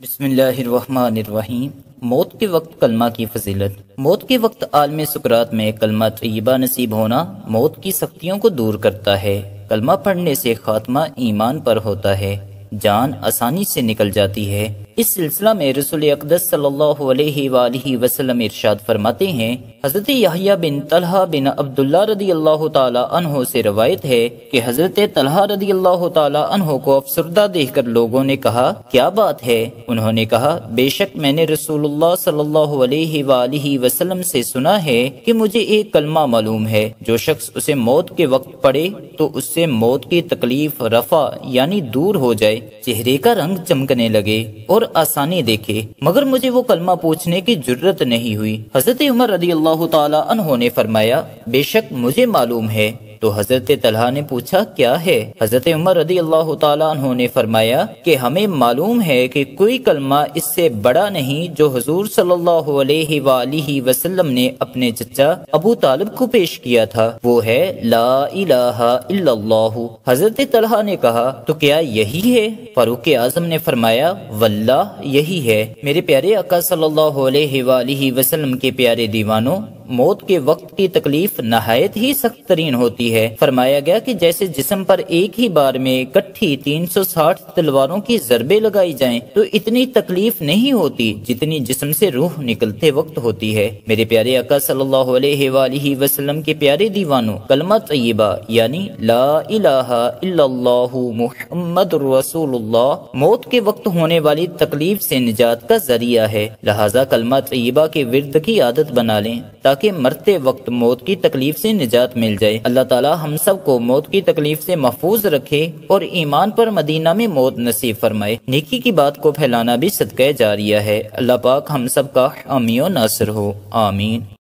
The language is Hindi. बिस्मिल्लाहिर्रहमानिर्रहीम। मौत के वक्त कलमा की फजीलत। मौत के वक्त आलम सुकरात में कलमा तय्यबा नसीब होना मौत की सख्तियों को दूर करता है। कलमा पढ़ने से खात्मा ईमान पर होता है, जान आसानी से निकल जाती है। इस सिलसिला में रसूल अक़दस सल्लल्लाहु अलैहि वालिहि वसल्लम इरशाद फरमाते हैं, हज़रत यहया बिन तलहा बिन अब्दुल्ला रदियल्लाहु ताला अन्हो से रवायत है कि हज़रत तलहा रदियल्लाहु ताला अन्हो को अफसरदा देखकर लोगों ने कहा, क्या बात है? उन्होंने कहा, बेशक मैंने रसूलुल्लाह सल्लल्लाहु अलैहि वालिहि वसल्लम से सुना है कि मुझे एक कलमा मालूम है, जो शख्स उसे मौत के वक्त पढ़े तो उससे मौत की तकलीफ रफा यानी दूर हो जाए, चेहरे का रंग चमकने लगे और आसानी देखे, मगर मुझे वो कलमा पूछने की जुर्रत नहीं हुई। हज़रत उमर रदियल्लाहु ताला अन्हो ने फरमाया, बेशक मुझे मालूम है। तो हज़रत तलहा ने पूछा, क्या है? हज़रत उमर रदियल्लाहु ताला अन्हो ने फरमाया कि हमें मालूम है कि कोई कलमा इससे बड़ा नहीं जो हुजूर सल्लल्लाहु अलैहि वालिहि वसल्लम ने अपने चचा अबू तालिब को पेश किया था, वो है ला इलाहा इल्लल्लाह। हज़रत तलहा ने कहा, तो क्या यही है? फारूक आजम ने फरमाया, वल्लाह यही है। मेरे प्यारे आका सल्लल्लाहु अलैहि वालिहि वसल्लम के प्यारे दीवानों, मौत के वक्त की तकलीफ नहायत ही सख्त तरीन होती है। फरमाया गया कि जैसे जिस्म पर एक ही बार में इकट्ठी 360 तलवारों की जरबे लगाई जाएं तो इतनी तकलीफ नहीं होती जितनी जिस्म से रूह निकलते वक्त होती है। मेरे प्यारे आका सल्लल्लाहु अलैहि वसल्लम के प्यारे दीवानों, कलमा तय्यबा यानी ला इलाहा इल्लल्लाह मुहम्मदुर रसूलुल्लाह मौत के वक्त होने वाली तकलीफ से निजात का जरिया है। लिहाजा कलमा तय्यबा के विर्द की आदत बना लें कि मरते वक्त मौत की तकलीफ से निजात मिल जाए। अल्लाह ताला हम सब को मौत की तकलीफ से महफूज रखे और ईमान पर मदीना में मौत नसीब फरमाए। नेकी की बात को फैलाना भी सदका जारिया है। अल्लाह पाक हम सब का हामी और नासिर हो। आमीन।